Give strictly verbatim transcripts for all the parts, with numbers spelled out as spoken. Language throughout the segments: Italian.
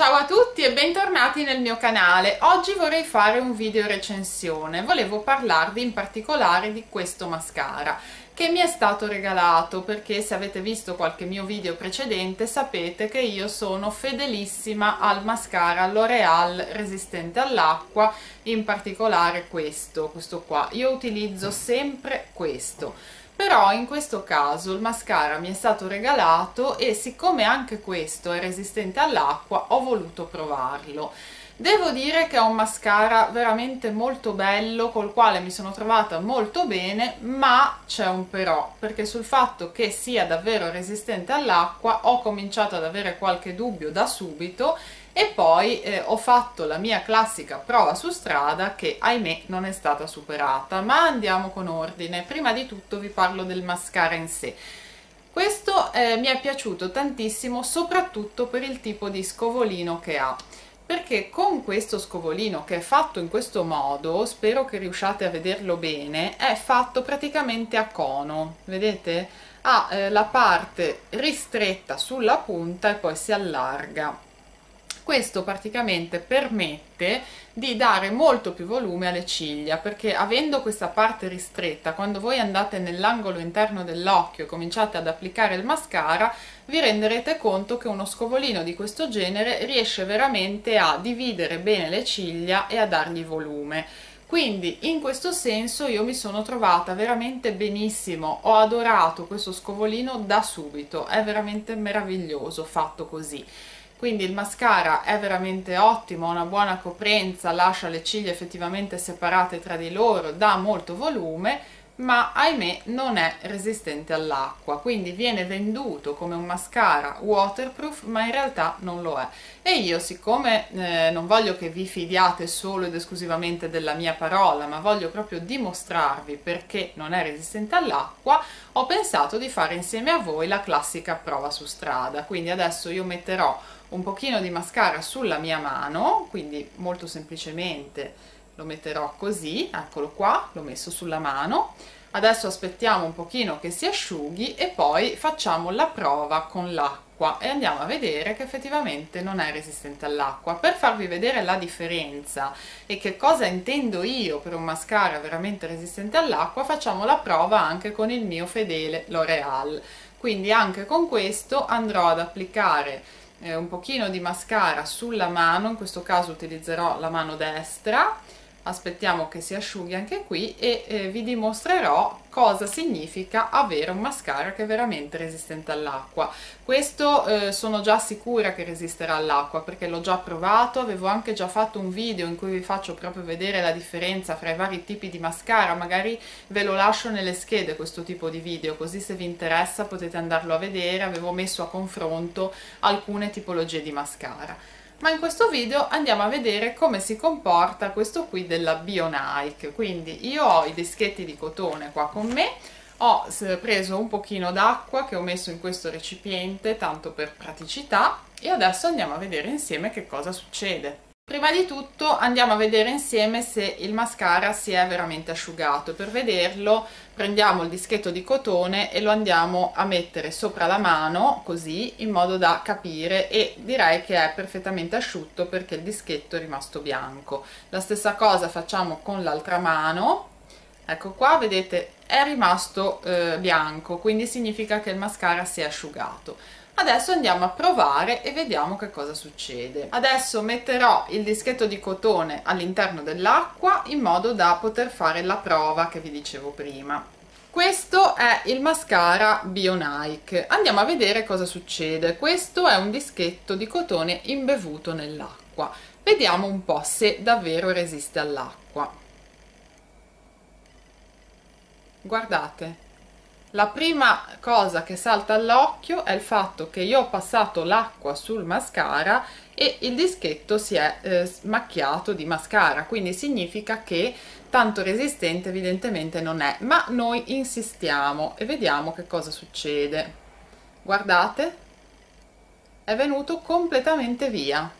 Ciao a tutti e bentornati nel mio canale. Oggi vorrei fare un video recensione. Volevo parlarvi in particolare di questo mascara che mi è stato regalato, perché se avete visto qualche mio video precedente sapete che io sono fedelissima al mascara L'Oréal resistente all'acqua, in particolare questo, questo qua. Io utilizzo sempre questo. Però in questo caso il mascara mi è stato regalato e siccome anche questo è resistente all'acqua ho voluto provarlo. Devo dire che è un mascara veramente molto bello, col quale mi sono trovata molto bene, ma c'è un però, perché sul fatto che sia davvero resistente all'acqua ho cominciato ad avere qualche dubbio da subito e poi eh, ho fatto la mia classica prova su strada che ahimè non è stata superata. Ma andiamo con ordine. Prima di tutto vi parlo del mascara in sé. Questo eh, mi è piaciuto tantissimo, soprattutto per il tipo di scovolino che ha, perché con questo scovolino, che è fatto in questo modo, spero che riusciate a vederlo bene, è fatto praticamente a cono, vedete? Ha eh, la parte ristretta sulla punta e poi si allarga. Questo praticamente permette di dare molto più volume alle ciglia, perché avendo questa parte ristretta, quando voi andate nell'angolo interno dell'occhio e cominciate ad applicare il mascara, vi renderete conto che uno scovolino di questo genere riesce veramente a dividere bene le ciglia e a dargli volume. Quindi in questo senso io mi sono trovata veramente benissimo, ho adorato questo scovolino da subito, è veramente meraviglioso fatto così. Quindi il mascara è veramente ottimo, ha una buona coprenza, lascia le ciglia effettivamente separate tra di loro, dà molto volume, ma ahimè non è resistente all'acqua, quindi viene venduto come un mascara waterproof, ma in realtà non lo è. E io, siccome eh, non voglio che vi fidiate solo ed esclusivamente della mia parola, ma voglio proprio dimostrarvi perché non è resistente all'acqua, ho pensato di fare insieme a voi la classica prova su strada. Quindi adesso io metterò un pochino di mascara sulla mia mano, quindi molto semplicemente lo metterò così, eccolo qua, l'ho messo sulla mano. Adesso aspettiamo un pochino che si asciughi e poi facciamo la prova con l'acqua e andiamo a vedere che effettivamente non è resistente all'acqua. Per farvi vedere la differenza e che cosa intendo io per un mascara veramente resistente all'acqua, facciamo la prova anche con il mio fedele L'Oréal. Quindi anche con questo andrò ad applicare eh, un pochino di mascara sulla mano, in questo caso utilizzerò la mano destra. Aspettiamo che si asciughi anche qui e eh, vi dimostrerò cosa significa avere un mascara che è veramente resistente all'acqua. Questo eh, sono già sicura che resisterà all'acqua perché l'ho già provato, avevo anche già fatto un video in cui vi faccio proprio vedere la differenza fra i vari tipi di mascara, magari ve lo lascio nelle schede questo tipo di video, così se vi interessa potete andarlo a vedere. Avevo messo a confronto alcune tipologie di mascara. Ma in questo video andiamo a vedere come si comporta questo qui della BioNike. Quindi io ho i dischetti di cotone qua con me, ho preso un pochino d'acqua che ho messo in questo recipiente tanto per praticità e adesso andiamo a vedere insieme che cosa succede. Prima di tutto andiamo a vedere insieme se il mascara si è veramente asciugato. Per vederlo prendiamo il dischetto di cotone e lo andiamo a mettere sopra la mano, così, in modo da capire, e direi che è perfettamente asciutto perché il dischetto è rimasto bianco. La stessa cosa facciamo con l'altra mano, ecco qua, vedete, è rimasto eh, bianco, quindi significa che il mascara si è asciugato. Adesso andiamo a provare e vediamo che cosa succede. Adesso metterò il dischetto di cotone all'interno dell'acqua in modo da poter fare la prova che vi dicevo prima. Questo è il mascara BioNike. Andiamo a vedere cosa succede. Questo è un dischetto di cotone imbevuto nell'acqua. Vediamo un po' se davvero resiste all'acqua. Guardate. La prima cosa che salta all'occhio è il fatto che io ho passato l'acqua sul mascara e il dischetto si è eh, macchiato di mascara, quindi significa che tanto resistente evidentemente non è, ma noi insistiamo e vediamo che cosa succede. Guardate, è venuto completamente via.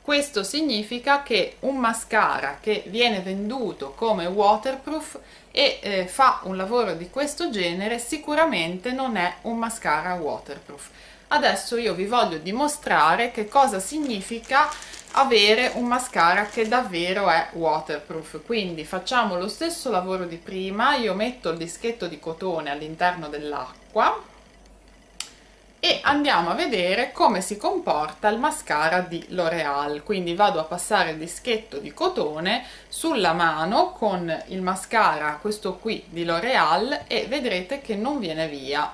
Questo significa che un mascara che viene venduto come waterproof e eh, fa un lavoro di questo genere sicuramente non è un mascara waterproof. Adesso io vi voglio dimostrare che cosa significa avere un mascara che davvero è waterproof. Quindi facciamo lo stesso lavoro di prima, io metto il dischetto di cotone all'interno dell'acqua e andiamo a vedere come si comporta il mascara di L'Oréal. Quindi vado a passare il dischetto di cotone sulla mano con il mascara, questo qui di L'Oréal, e vedrete che non viene via.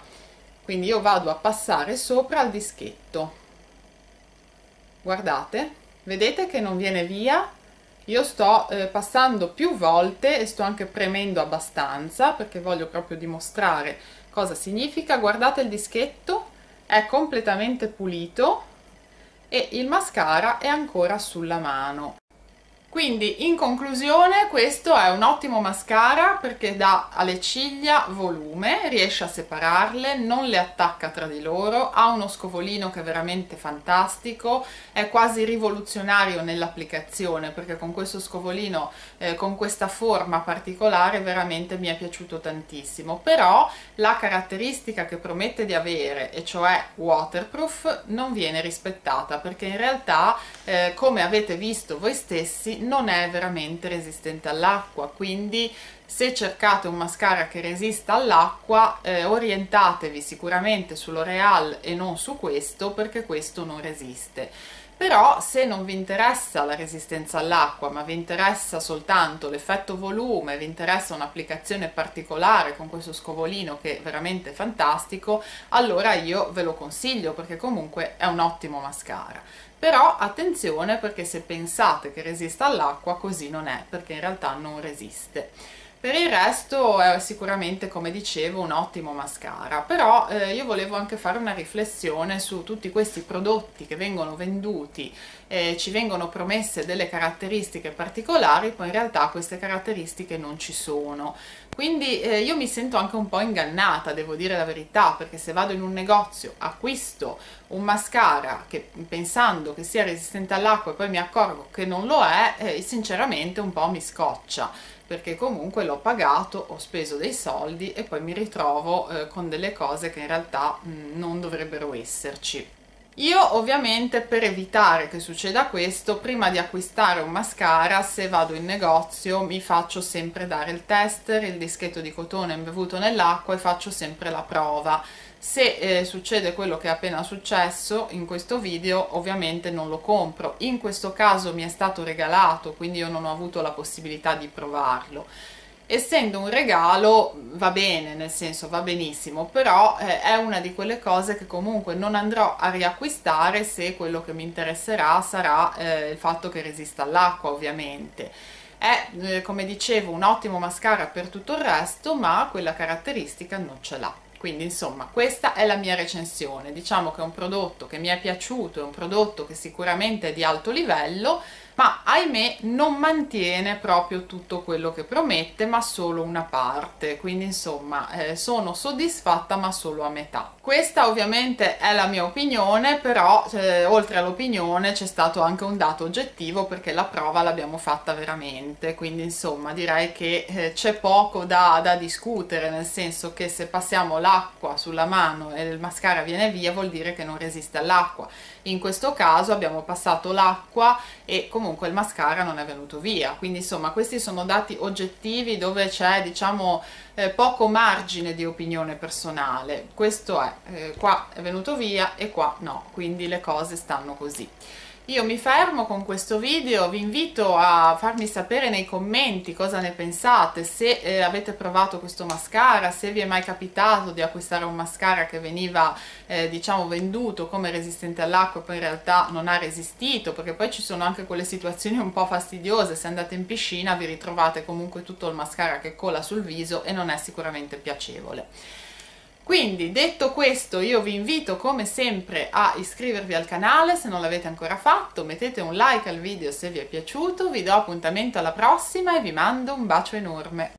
Quindi io vado a passare sopra il dischetto, guardate, vedete che non viene via? Io sto eh, passando più volte e sto anche premendo abbastanza perché voglio proprio dimostrare cosa significa. Guardate, il dischetto è completamente pulito e il mascara è ancora sulla mano. Quindi in conclusione questo è un ottimo mascara perché dà alle ciglia volume, riesce a separarle, non le attacca tra di loro, ha uno scovolino che è veramente fantastico, è quasi rivoluzionario nell'applicazione perché con questo scovolino, eh, con questa forma particolare veramente mi è piaciuto tantissimo. Però la caratteristica che promette di avere, e cioè waterproof, non viene rispettata perché in realtà eh, come avete visto voi stessi non è veramente resistente all'acqua. Quindi se cercate un mascara che resista all'acqua eh, orientatevi sicuramente su L'Oréal e non su questo, perché questo non resiste. Però se non vi interessa la resistenza all'acqua ma vi interessa soltanto l'effetto volume, vi interessa un'applicazione particolare con questo scovolino che è veramente fantastico, allora io ve lo consiglio perché comunque è un ottimo mascara. Però attenzione, perché se pensate che resista all'acqua così non è, perché in realtà non resiste. Per il resto è sicuramente, come dicevo, un ottimo mascara, però eh, io volevo anche fare una riflessione su tutti questi prodotti che vengono venduti, eh, ci vengono promesse delle caratteristiche particolari, poi in realtà queste caratteristiche non ci sono. Quindi eh, io mi sento anche un po' ingannata, devo dire la verità, perché se vado in un negozio, acquisto un mascara che, pensando che sia resistente all'acqua, e poi mi accorgo che non lo è, eh, sinceramente un po' mi scoccia, perché comunque l'ho pagato, ho speso dei soldi e poi mi ritrovo eh, con delle cose che in realtà mh, non dovrebbero esserci. Io ovviamente, per evitare che succeda questo, prima di acquistare un mascara, se vado in negozio, mi faccio sempre dare il tester, il dischetto di cotone imbevuto nell'acqua, e faccio sempre la prova. Se eh, succede quello che è appena successo in questo video, ovviamente non lo compro. In questo caso mi è stato regalato, quindi io non ho avuto la possibilità di provarlo. Essendo un regalo va bene, nel senso va benissimo, però eh, è una di quelle cose che comunque non andrò a riacquistare se quello che mi interesserà sarà eh, il fatto che resista all'acqua, ovviamente. È, eh, come dicevo, un ottimo mascara per tutto il resto, ma quella caratteristica non ce l'ha. Quindi insomma, questa è la mia recensione. Diciamo che è un prodotto che mi è piaciuto, è un prodotto che sicuramente è di alto livello, ma ahimè non mantiene proprio tutto quello che promette, ma solo una parte. Quindi insomma, eh, sono soddisfatta ma solo a metà. Questa ovviamente è la mia opinione, però eh, oltre all'opinione c'è stato anche un dato oggettivo, perché la prova l'abbiamo fatta veramente. Quindi insomma, direi che eh, c'è poco da, da discutere, nel senso che se passiamo l'acqua sulla mano e il mascara viene via, vuol dire che non resiste all'acqua. In questo caso abbiamo passato l'acqua e comunque comunque il mascara non è venuto via. Quindi insomma, questi sono dati oggettivi dove c'è, diciamo, eh, poco margine di opinione personale. Questo è, eh, qua è venuto via e qua no, quindi le cose stanno così. Io mi fermo con questo video, vi invito a farmi sapere nei commenti cosa ne pensate, se eh, avete provato questo mascara, se vi è mai capitato di acquistare un mascara che veniva eh, diciamo venduto come resistente all'acqua e poi in realtà non ha resistito, perché poi ci sono anche quelle situazioni un po' fastidiose: se andate in piscina vi ritrovate comunque tutto il mascara che cola sul viso e non è sicuramente piacevole. Quindi, detto questo, io vi invito come sempre a iscrivervi al canale se non l'avete ancora fatto, mettete un like al video se vi è piaciuto, vi do appuntamento alla prossima e vi mando un bacio enorme.